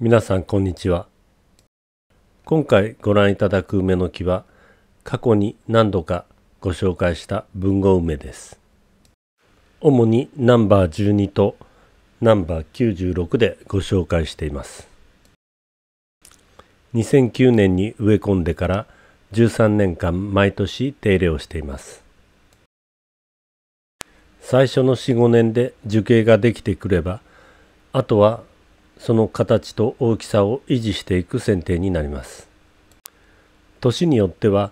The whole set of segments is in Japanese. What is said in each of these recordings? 皆さんこんにちは。今回ご覧いただく梅の木は過去に何度かご紹介した豊後梅です。主にナンバー12とナンバー96でご紹介しています。2009年に植え込んでから13年間毎年手入れをしています。最初の 4,5 年で樹形ができてくれば、あとはその形と大きさを維持していく剪定になります。年によっては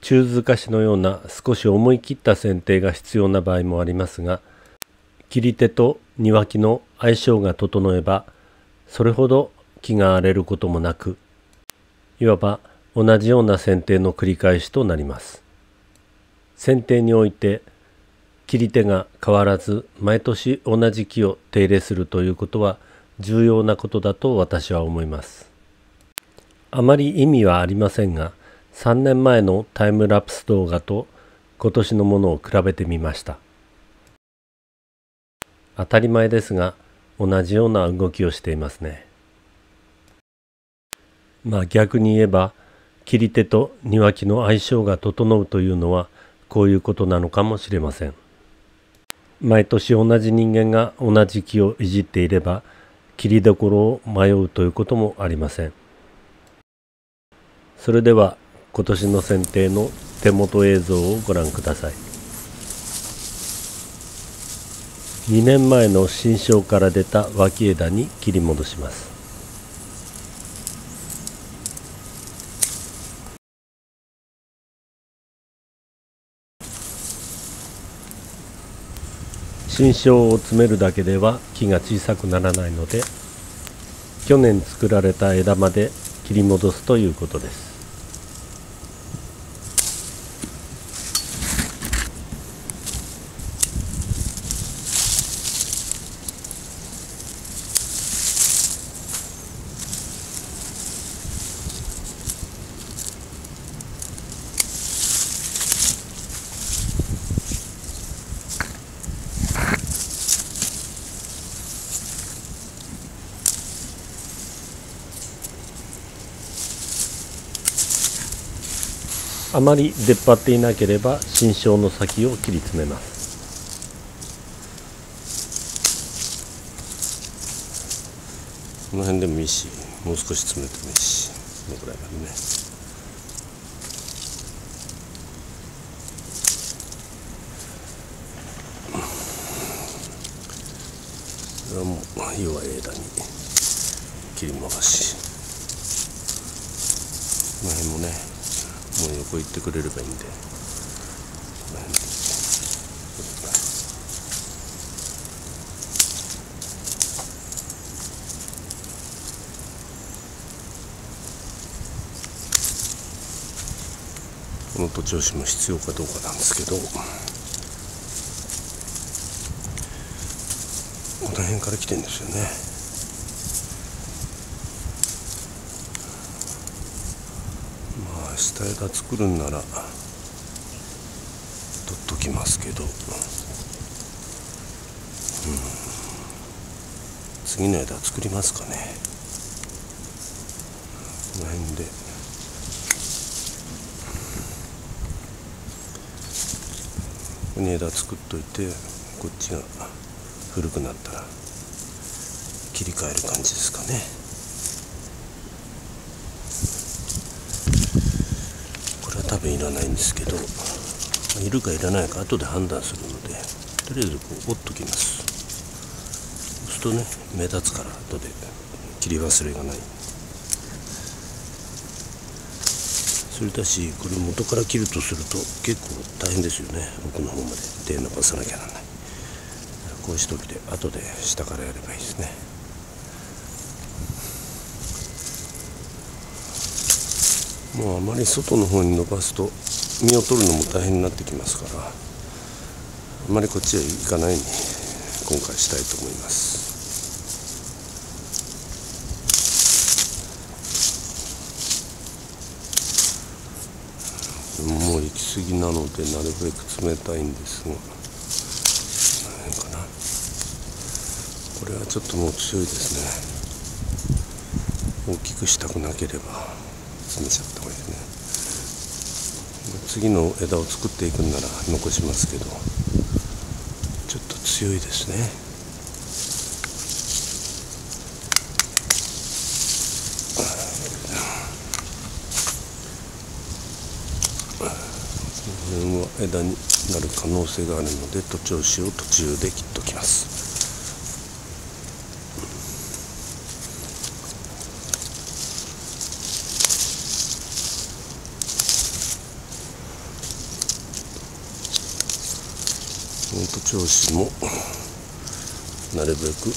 中づかしのような少し思い切った剪定が必要な場合もありますが、切り手と庭木の相性が整えばそれほど木が荒れることもなく、いわば同じような剪定の繰り返しとなります。剪定において切り手が変わらず毎年同じ木を手入れするということは重要なことだと私は思います。あまり意味はありませんが、3年前のタイムラプス動画と今年のものを比べてみました。当たり前ですが同じような動きをしていますね。逆に言えば切り手と庭木の相性が整うというのはこういうことなのかもしれません。毎年同じ人間が同じ木をいじっていれば切りどころを迷うということもありません。それでは今年の剪定の手元映像をご覧ください。2年前の新梢から出た脇枝に切り戻します。新梢を詰めるだけでは木が小さくならないので、去年作られた枝まで切り戻すということです。あまり出っ張っていなければ新梢の先を切り詰めます。この辺でもいいし、もう少し詰めてもいいし、このくらいまでね。これはもう弱い枝に切り戻し、この辺もねもう横行ってくれればいいんで、この徒長枝も必要かどうかなんですけど、この辺から来てるんですよね。下枝作るんなら取っときますけど、次の枝作りますかね。この辺でここに枝作っといて、こっちが古くなったら切り替える感じですかね。多分いらないんですけど、いるかいらないか後で判断するので、とりあえずこう折っときます。そうするとね、目立つから後で切り忘れがない。それだし、これ元から切るとすると結構大変ですよね。奥の方まで手伸ばさなきゃならない。こうしときで後で下からやればいいですね。もうあまり外の方に伸ばすと実を取るのも大変になってきますから、あまりこっちへ行かないように今回したいと思います。もう行き過ぎなのでなるべく詰めたいんですが、この辺かな。これはちょっともう強いですね。大きくしたくなければ詰めちゃった方がいいですね。次の枝を作っていくんなら残しますけど、ちょっと強いですね。枝になる可能性があるので徒長枝を途中で切っときます。徒長枝もなるべく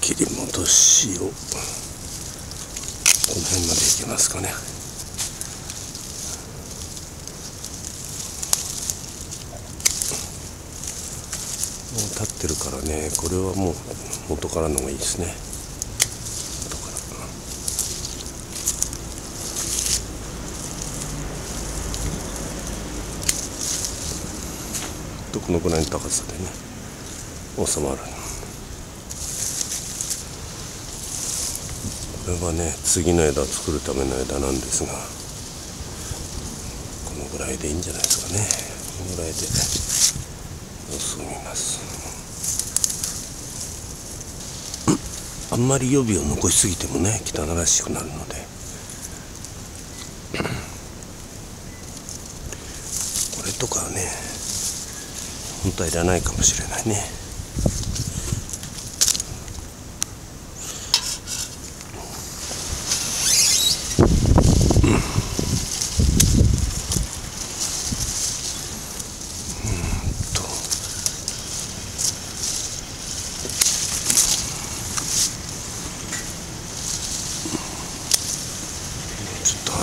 切り戻しをこの辺までいけますかね。立ってるからね、これはもう元からの方がいいですね。元からとこのぐらいの高さでね収まる。これはね、次の枝を作るための枝なんですが、このぐらいでいいんじゃないですかね。このぐらいで進みます。あんまり予備を残しすぎてもね、汚らしくなるので、これとかはね本当はいらないかもしれないね。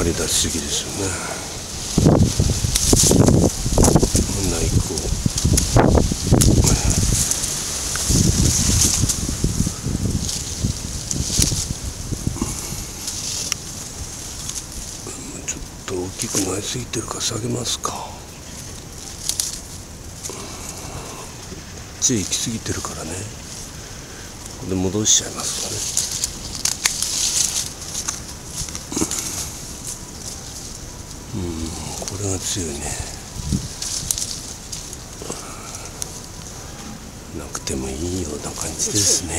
出しすぎですよね。内向ちょっと大きくなりすぎてるから下げますか。地域行きすぎてるからね、ここで戻しちゃいますからね。これが強いね。なくてもいいような感じですね。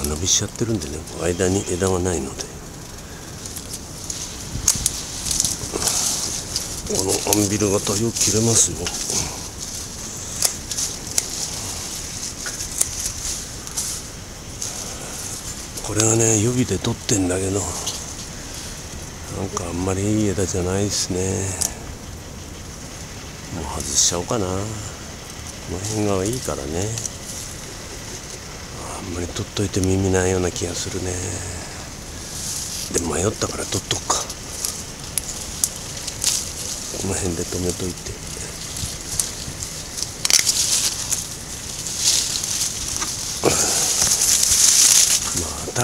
間延びしちゃってるんでね、間に枝はないので、このアンビル型よく切れますよ。これはね予備で取ってんだけど、なんかあんまりいい枝じゃないですね。もう外しちゃおうかな。この辺がいいからね。あんまり取っといても意味ないような気がするね。でも迷ったから取っとくか。この辺で止めといて。ま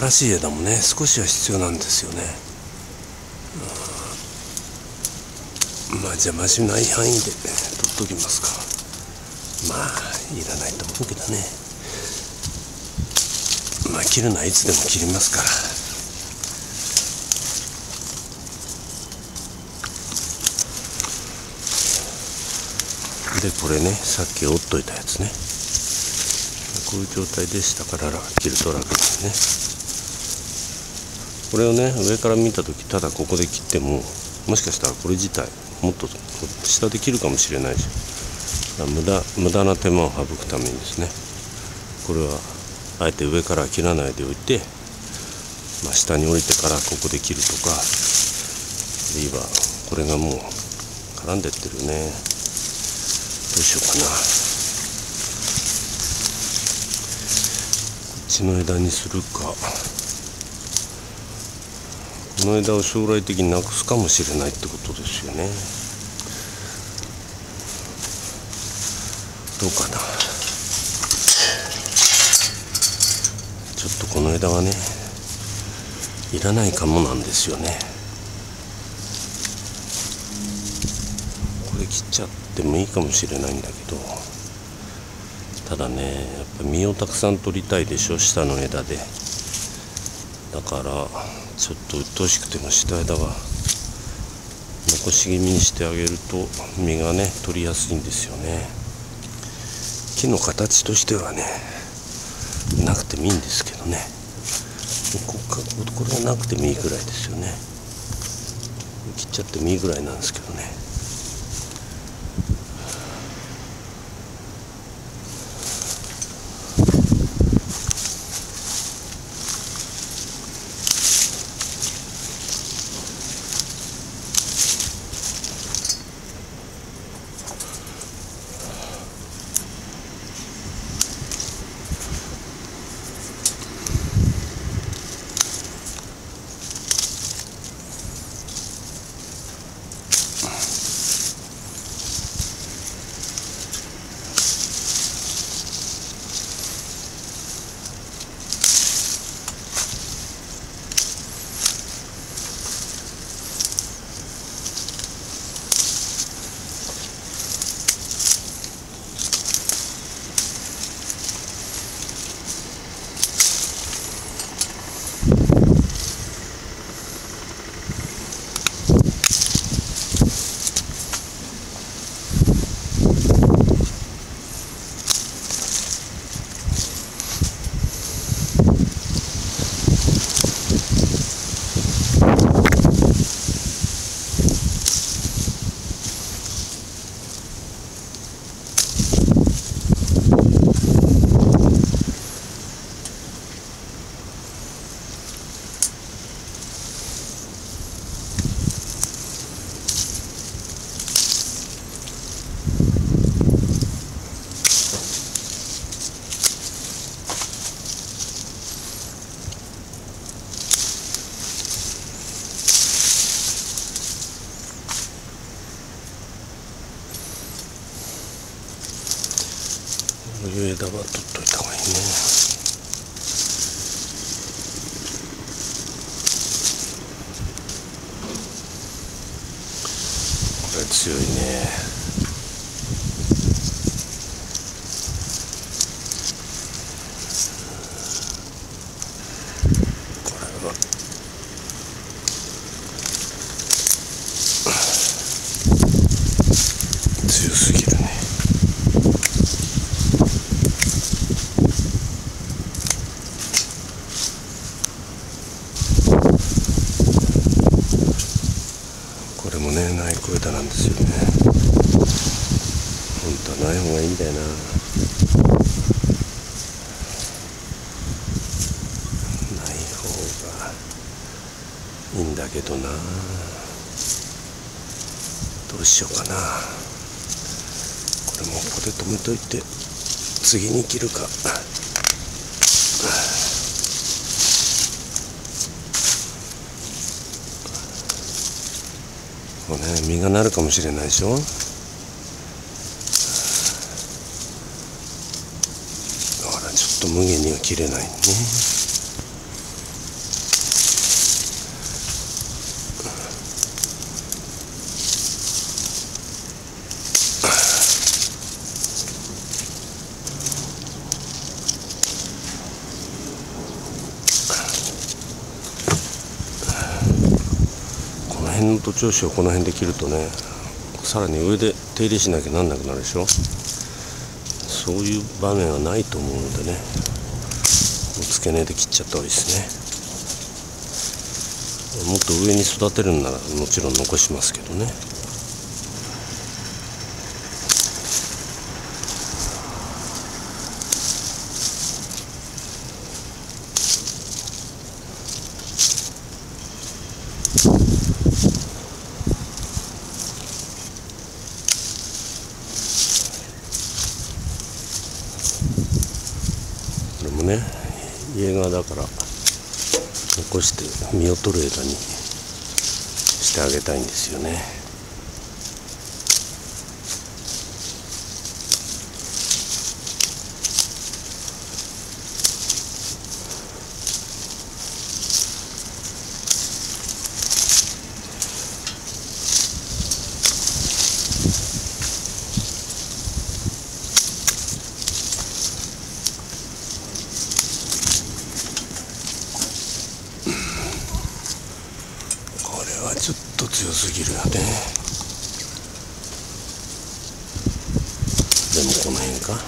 あ新しい枝もね少しは必要なんですよね。まあ邪魔しない範囲で取っときますか。まあいらないと思うけどね。まあ切るのはいつでも切りますから。でこれね、さっき折っといたやつね、こういう状態でしたから切ると楽ですね。これをね上から見た時、ただここで切っても、もしかしたらこれ自体もっと下で切るかもしれないし、無駄な手間を省くためにですね、これはあえて上から切らないでおいて、まあ、下に降りてからここで切るとか、あるいはこれがもう絡んでってるね。どうしようかな。こっちの枝にするか。この枝を将来的になくすかもしれないってことですよね。どうかな。ちょっとこの枝はねいらないかもなんですよね。これ切っちゃってもいいかもしれないんだけど、ただねやっぱ実をたくさん取りたいでしょ、下の枝で。だからちょっと鬱陶しくても次第だが、残し気味にしてあげると実がね取りやすいんですよね。木の形としてはねなくてもいいんですけどね、これがなくてもいいぐらいですよね。切っちゃってもいいぐらいなんですけどね。こういう枝は取っといた方がいいね。これ強いね。どうしようかな。これもここで止めといて次に切るか。これね実がなるかもしれないでしょ。だからちょっと無限には切れないね。途中枝をこの辺で切るとね、さらに上で手入れしなきゃなんなくなるでしょ。そういう場面はないと思うのでね、付け根で切っちゃった方がいいですね。もっと上に育てるんならもちろん残しますけどね。家がだから残して実を取る枝にしてあげたいんですよね。と強すぎるよね。でもこの辺か、ま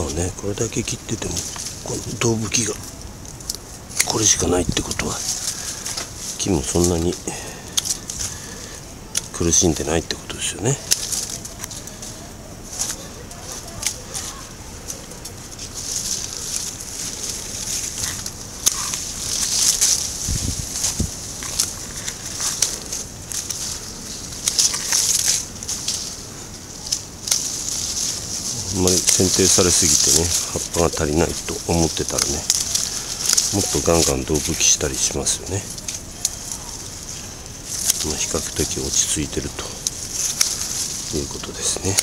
あね、これだけ切っててもこの胴吹きがこれしかないってことは木もそんなに苦しんでないってことですよね。あんまり剪定されすぎてね、葉っぱが足りないと思ってたらね、もっとガンガン胴吹きしたりしますよね。比較的落ち着いてるということですね。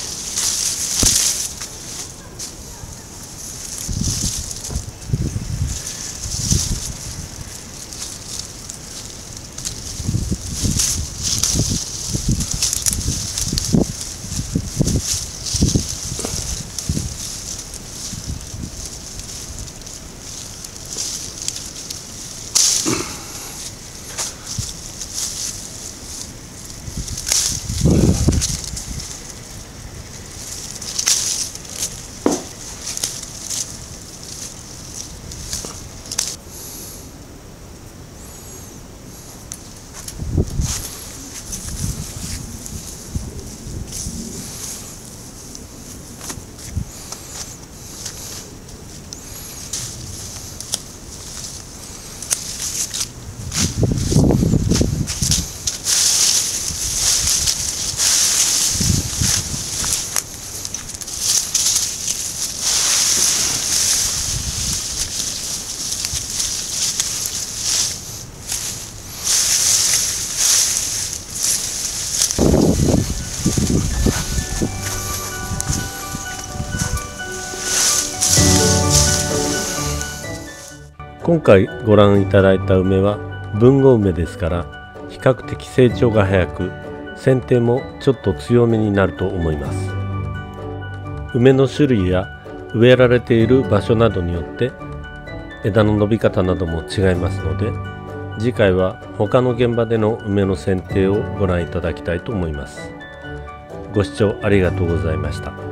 今回ご覧いただいた梅は豊後梅ですから、比較的成長が早く、剪定もちょっと強めになると思います。梅の種類や植えられている場所などによって枝の伸び方なども違いますので、次回は他の現場での梅の剪定をご覧いただきたいと思います。ご視聴ありがとうございました。